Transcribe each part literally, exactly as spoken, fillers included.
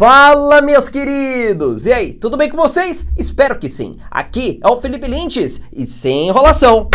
Fala, meus queridos! E aí, tudo bem com vocês? Espero que sim. Aqui é o Felipe Lintz e sem enrolação.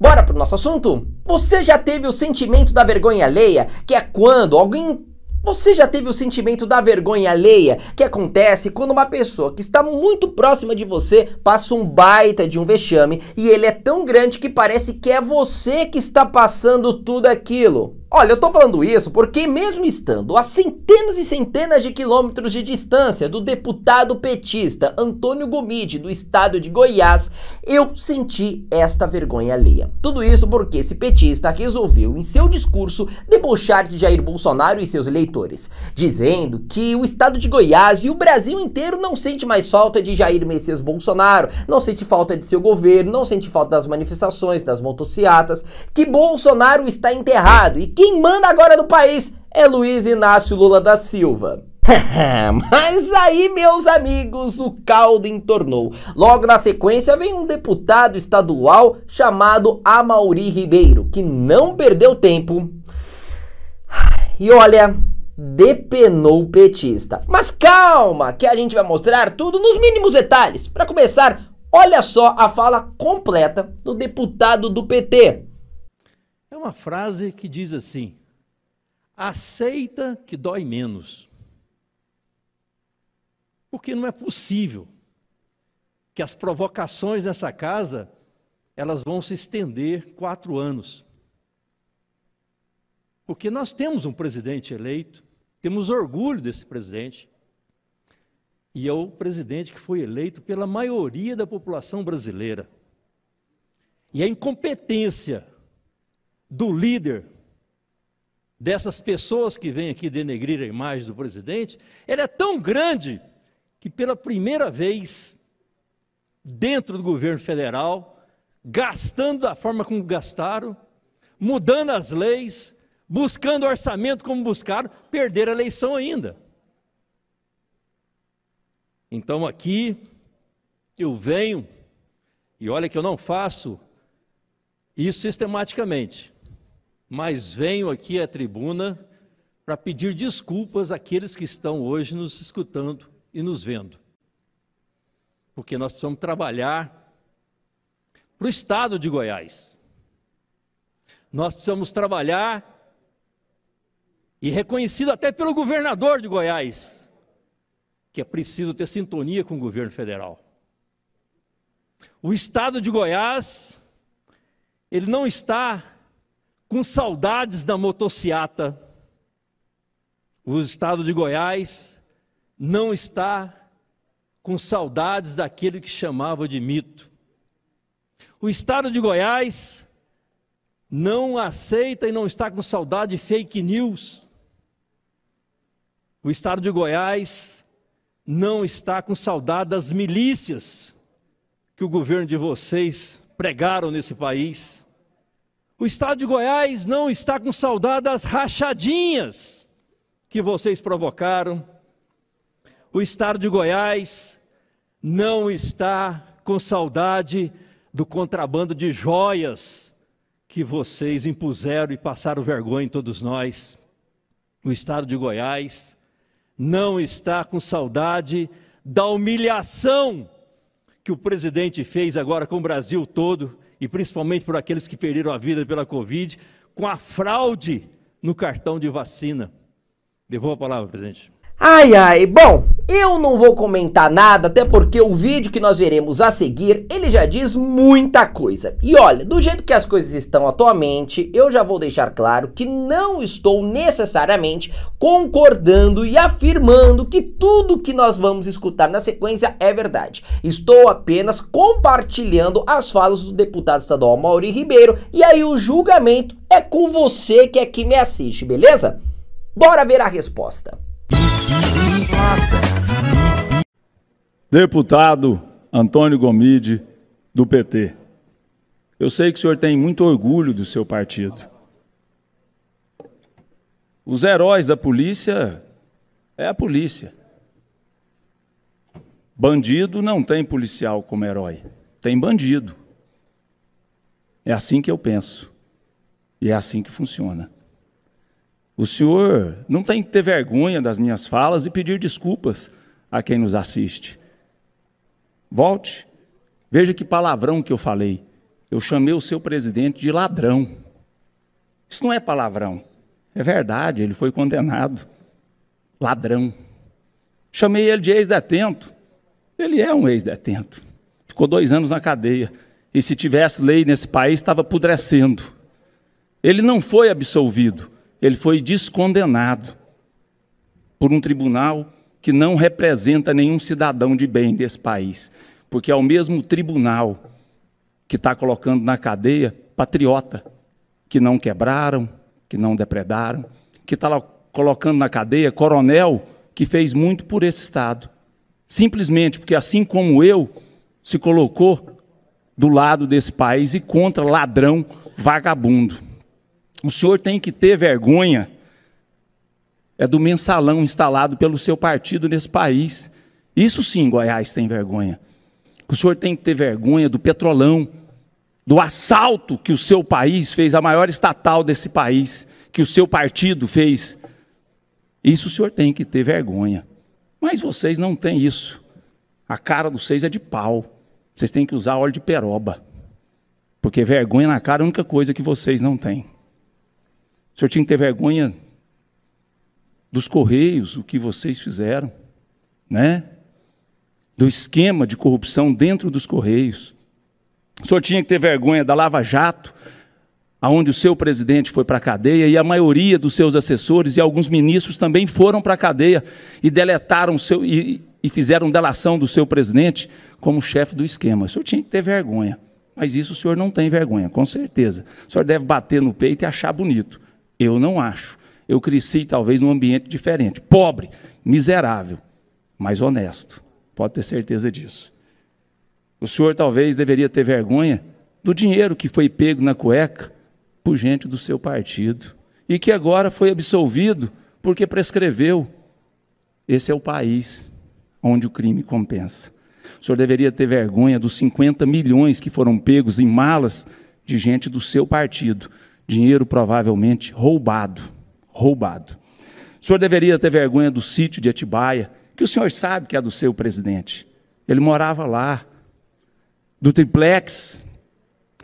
Bora pro nosso assunto? Você já teve o sentimento da vergonha alheia, que é quando alguém... Você já teve o sentimento da vergonha alheia, que acontece quando uma pessoa que está muito próxima de você passa um baita de um vexame e ele é tão grande que parece que é você que está passando tudo aquilo. Olha, eu tô falando isso porque mesmo estando a centenas e centenas de quilômetros de distância do deputado petista Antônio Gomide, do estado de Goiás, eu senti esta vergonha alheia. Tudo isso porque esse petista resolveu, em seu discurso, debochar de Jair Bolsonaro e seus eleitores, dizendo que o estado de Goiás e o Brasil inteiro não sente mais falta de Jair Messias Bolsonaro, não sente falta de seu governo, não sente falta das manifestações, das motociatas, que Bolsonaro está enterrado e que quem manda agora no país é Luiz Inácio Lula da Silva. Mas aí, meus amigos, o caldo entornou. Logo na sequência vem um deputado estadual chamado Amauri Ribeiro, que não perdeu tempo. E olha, depenou o petista. Mas calma, que a gente vai mostrar tudo nos mínimos detalhes. Para começar, olha só a fala completa do deputado do P T. É uma frase que diz assim: aceita que dói menos. Porque não é possível que as provocações nessa casa, elas vão se estender quatro anos. Porque nós temos um presidente eleito, temos orgulho desse presidente, e é o presidente que foi eleito pela maioria da população brasileira. E a incompetência do líder, dessas pessoas que vêm aqui denegrir a imagem do presidente, ela é tão grande que pela primeira vez, dentro do governo federal, gastando da forma como gastaram, mudando as leis, buscando orçamento como buscaram, perderam a eleição ainda. Então aqui eu venho, e olha que eu não faço isso sistematicamente, mas venho aqui à tribuna para pedir desculpas àqueles que estão hoje nos escutando e nos vendo. Porque nós precisamos trabalhar para o estado de Goiás. Nós precisamos trabalhar, e reconhecido até pelo governador de Goiás, que é preciso ter sintonia com o governo federal. O estado de Goiás, ele não está com saudades da motociata. O estado de Goiás não está com saudades daquele que chamava de mito. O estado de Goiás não aceita e não está com saudade de fake news. O estado de Goiás não está com saudade das milícias que o governo de vocês pregaram nesse país. O estado de Goiás não está com saudade das rachadinhas que vocês provocaram. O estado de Goiás não está com saudade do contrabando de joias que vocês impuseram e passaram vergonha em todos nós. O estado de Goiás não está com saudade da humilhação que o presidente fez agora com o Brasil todo, e principalmente por aqueles que perderam a vida pela Covid, com a fraude no cartão de vacina. Devolvo a palavra, presidente. Ai, ai, bom, eu não vou comentar nada, até porque o vídeo que nós veremos a seguir, ele já diz muita coisa. E olha, do jeito que as coisas estão atualmente, eu já vou deixar claro que não estou necessariamente concordando e afirmando que tudo que nós vamos escutar na sequência é verdade. Estou apenas compartilhando as falas do deputado estadual Maury Ribeiro, e aí o julgamento é com você que aqui me assiste, beleza? Bora ver a resposta. Deputado Antônio Gomide, do P T, eu sei que o senhor tem muito orgulho do seu partido. Os heróis da polícia é a polícia. Bandido não tem policial como herói, tem bandido. É assim que eu penso e é assim que funciona. O senhor não tem que ter vergonha das minhas falas e pedir desculpas a quem nos assiste. Volte, veja que palavrão que eu falei. Eu chamei o seu presidente de ladrão. Isso não é palavrão. É verdade, ele foi condenado. Ladrão. Chamei ele de ex-detento. Ele é um ex-detento. Ficou dois anos na cadeia. E se tivesse lei nesse país, estava apodrecendo. Ele não foi absolvido. Ele foi descondenado por um tribunal que não representa nenhum cidadão de bem desse país. Porque é o mesmo tribunal que está colocando na cadeia patriota, que não quebraram, que não depredaram, que está colocando na cadeia coronel que fez muito por esse Estado. Simplesmente porque, assim como eu, se colocou do lado desse país e contra ladrão, vagabundo. O senhor tem que ter vergonha, é do mensalão instalado pelo seu partido nesse país. Isso sim, Goiás tem vergonha. O senhor tem que ter vergonha do petrolão, do assalto que o seu país fez, a maior estatal desse país, que o seu partido fez. Isso o senhor tem que ter vergonha. Mas vocês não têm isso. A cara dos seis é de pau. Vocês têm que usar óleo de peroba. Porque vergonha na cara é a única coisa que vocês não têm. O senhor tinha que ter vergonha dos Correios, o que vocês fizeram, né? Do esquema de corrupção dentro dos Correios. O senhor tinha que ter vergonha da Lava Jato, onde o seu presidente foi para a cadeia e a maioria dos seus assessores e alguns ministros também foram para a cadeia e deletaram seu, e, e fizeram delação do seu presidente como chefe do esquema. O senhor tinha que ter vergonha, mas isso o senhor não tem vergonha, com certeza. O senhor deve bater no peito e achar bonito. Eu não acho. Eu cresci talvez num ambiente diferente, pobre, miserável, mas honesto. Pode ter certeza disso. O senhor talvez deveria ter vergonha do dinheiro que foi pego na cueca por gente do seu partido, e que agora foi absolvido porque prescreveu. Esse é o país onde o crime compensa. O senhor deveria ter vergonha dos cinquenta milhões que foram pegos em malas de gente do seu partido, dinheiro provavelmente roubado, roubado. O senhor deveria ter vergonha do sítio de Atibaia, que o senhor sabe que é do seu presidente. Ele morava lá, do triplex.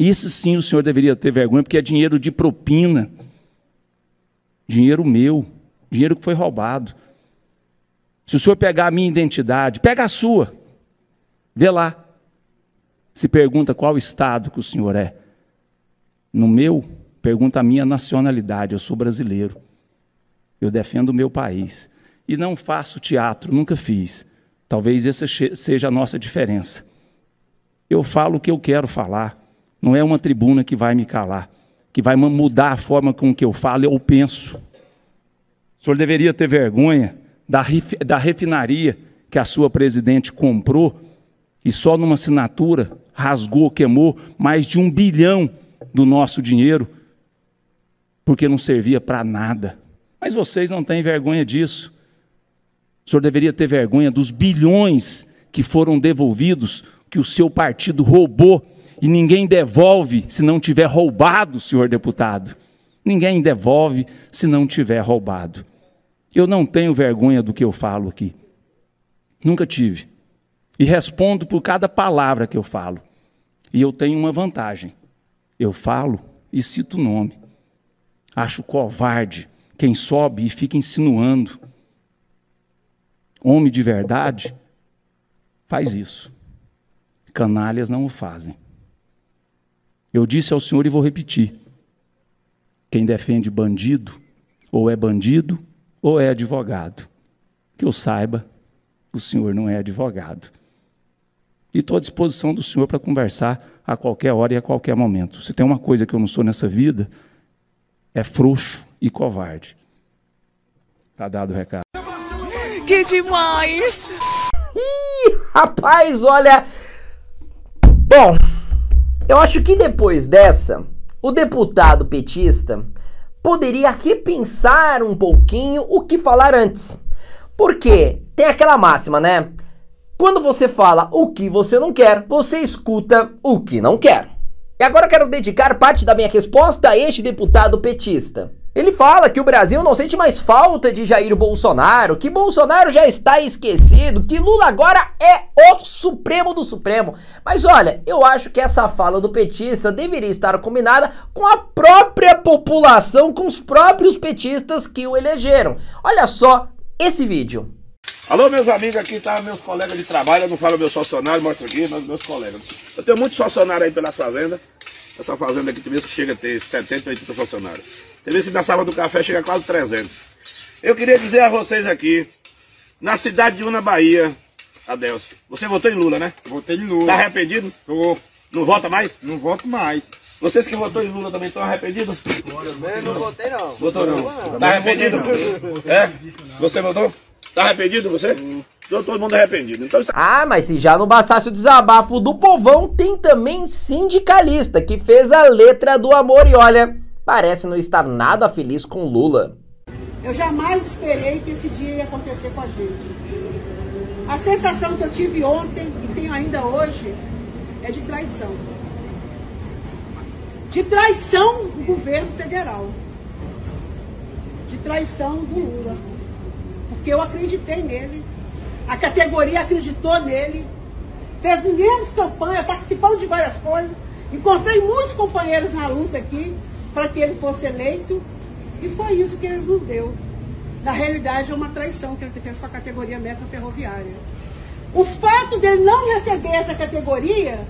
Isso sim o senhor deveria ter vergonha, porque é dinheiro de propina, dinheiro meu, dinheiro que foi roubado. Se o senhor pegar a minha identidade, pega a sua, vê lá, se pergunta qual estado que o senhor é. No meu, pergunta a minha nacionalidade, eu sou brasileiro, eu defendo o meu país. E não faço teatro, nunca fiz. Talvez essa seja a nossa diferença. Eu falo o que eu quero falar. Não é uma tribuna que vai me calar, que vai mudar a forma com que eu falo ou penso. O senhor deveria ter vergonha da, da refinaria que a sua presidente comprou e só numa assinatura rasgou, queimou mais de um bilhão do nosso dinheiro porque não servia para nada. Mas vocês não têm vergonha disso. O senhor deveria ter vergonha dos bilhões que foram devolvidos, que o seu partido roubou. E ninguém devolve se não tiver roubado, senhor deputado. Ninguém devolve se não tiver roubado. Eu não tenho vergonha do que eu falo aqui. Nunca tive. E respondo por cada palavra que eu falo. E eu tenho uma vantagem. Eu falo e cito o nome. Acho covarde quem sobe e fica insinuando. Homem de verdade faz isso. Canalhas não o fazem. Eu disse ao senhor e vou repetir. Quem defende bandido, ou é bandido, ou é advogado. Que eu saiba, o senhor não é advogado. E estou à disposição do senhor para conversar a qualquer hora e a qualquer momento. Se tem uma coisa que eu não sou nessa vida, é frouxo e covarde. Está dado o recado. Que demais! Ih, rapaz, olha... Bom... Eu acho que depois dessa, o deputado petista poderia repensar um pouquinho o que falar antes. Porque tem aquela máxima, né? Quando você fala o que você não quer, você escuta o que não quer. E agora eu quero dedicar parte da minha resposta a este deputado petista. Ele fala que o Brasil não sente mais falta de Jair Bolsonaro, que Bolsonaro já está esquecido, que Lula agora é o Supremo do Supremo. Mas olha, eu acho que essa fala do petista deveria estar combinada com a própria população, com os próprios petistas que o elegeram. Olha só esse vídeo. Alô, meus amigos, aqui tá meus colegas de trabalho, eu não falo meus funcionários, mostro aqui, mas meus colegas. Eu tenho muitos funcionários aí pelas fazendas. Essa fazenda aqui, tem vezes que chega a ter setenta, oitenta funcionários. Tem vezes que na sala do café chega a quase trezentos. Eu queria dizer a vocês aqui, na cidade de Una Bahia, Adelso, você votou em Lula, né? Votei em Lula. Tá arrependido? Tô. Não vota mais? Não voto mais. Vocês que votou em Lula também estão arrependidos? Eu não votei não. Votou não? Tá arrependido? Não. É? Você votou? Tá arrependido você? Hum. Então, todo mundo arrependido. Então, isso... Ah, mas se já não bastasse o desabafo do povão, tem também sindicalista que fez a letra do amor e olha, parece não estar nada feliz com Lula. Eu jamais esperei que esse dia ia acontecer com a gente. A sensação que eu tive ontem e tenho ainda hoje é de traição. De traição do governo federal. De traição do Lula. Porque eu acreditei nele. A categoria acreditou nele, fez inúmeras campanhas, participou de várias coisas. Encontrei muitos companheiros na luta aqui para que ele fosse eleito e foi isso que ele nos deu. Na realidade, é uma traição que ele fez com a categoria metroferroviária. O fato dele não receber essa categoria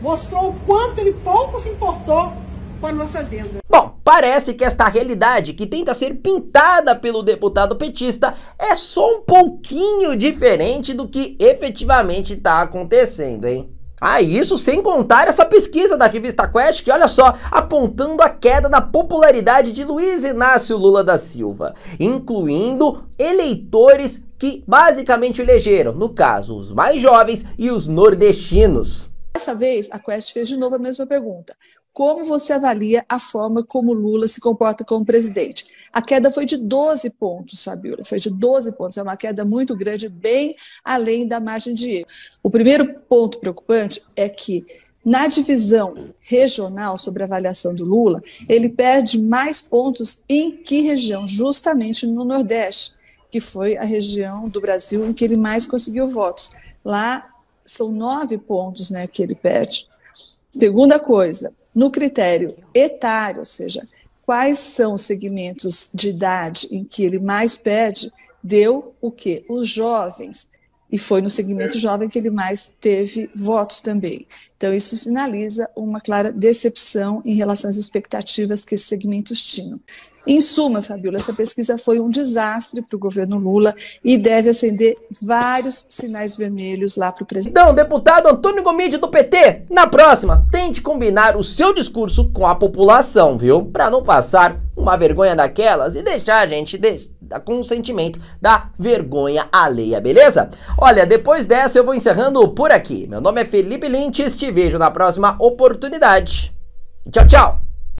mostrou o quanto ele pouco se importou com a nossa venda. Bom, parece que esta realidade que tenta ser pintada pelo deputado petista é só um pouquinho diferente do que efetivamente está acontecendo, hein? Ah, isso sem contar essa pesquisa da revista Quest, que olha só, apontando a queda da popularidade de Luiz Inácio Lula da Silva, incluindo eleitores que basicamente o elegeram, no caso, os mais jovens e os nordestinos. Dessa vez, a Quest fez de novo a mesma pergunta. Como você avalia a forma como Lula se comporta como presidente? A queda foi de doze pontos, Fabiola, foi de doze pontos. É uma queda muito grande, bem além da margem de erro. O primeiro ponto preocupante é que, na divisão regional sobre a avaliação do Lula, ele perde mais pontos em que região? Justamente no Nordeste, que foi a região do Brasil em que ele mais conseguiu votos. Lá são nove pontos, né, que ele perde. Segunda coisa, no critério etário, ou seja, quais são os segmentos de idade em que ele mais perde, deu o quê? Os jovens. E foi no segmento jovem que ele mais teve votos também. Então, isso sinaliza uma clara decepção em relação às expectativas que esses segmentos tinham. Em suma, Fabiola, essa pesquisa foi um desastre para o governo Lula e deve acender vários sinais vermelhos lá para o presidente. Então, deputado Antônio Gomide do P T, na próxima, tente combinar o seu discurso com a população, viu? Para não passar uma vergonha daquelas e deixar a gente de... com o sentimento da vergonha alheia, beleza? Olha, depois dessa eu vou encerrando por aqui. Meu nome é Felipe Lintz, te vejo na próxima oportunidade. Tchau, tchau!